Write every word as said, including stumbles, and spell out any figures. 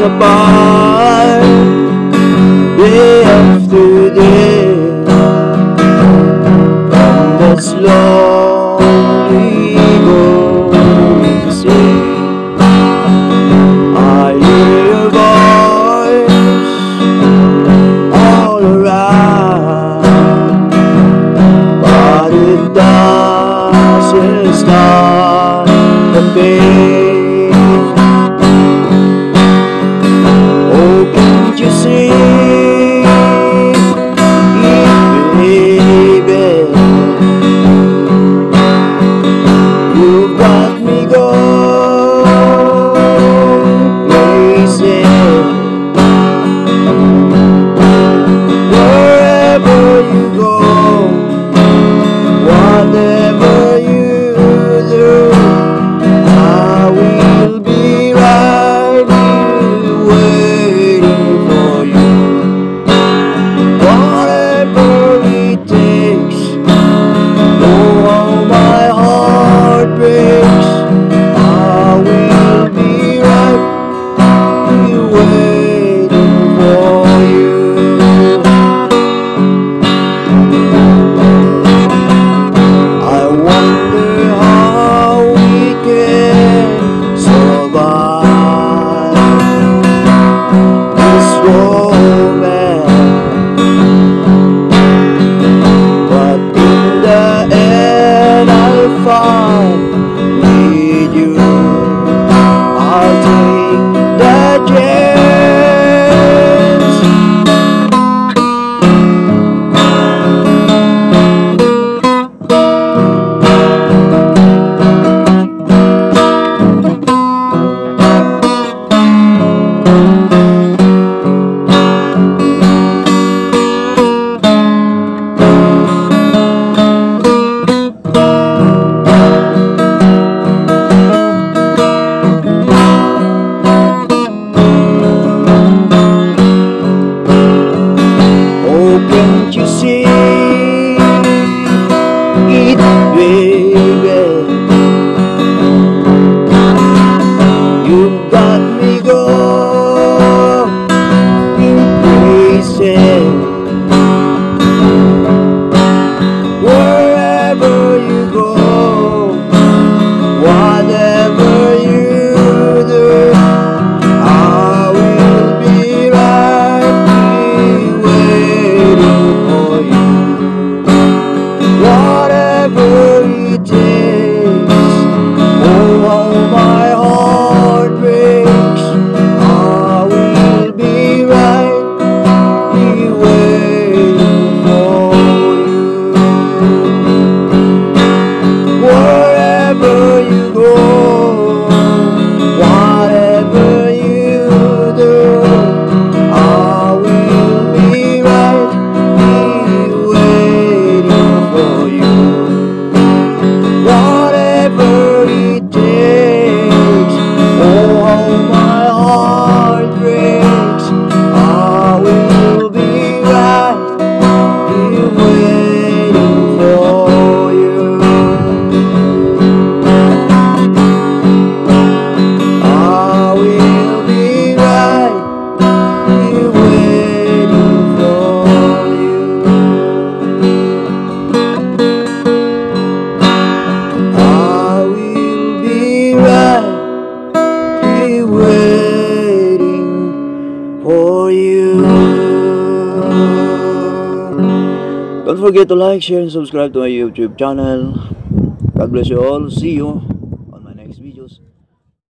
us apart day after day on this lonely golden sea. I hear your voice all around, but it doesn't stop the pain. Don't forget to like, share, and subscribe to my YouTube channel. God bless you all. See you.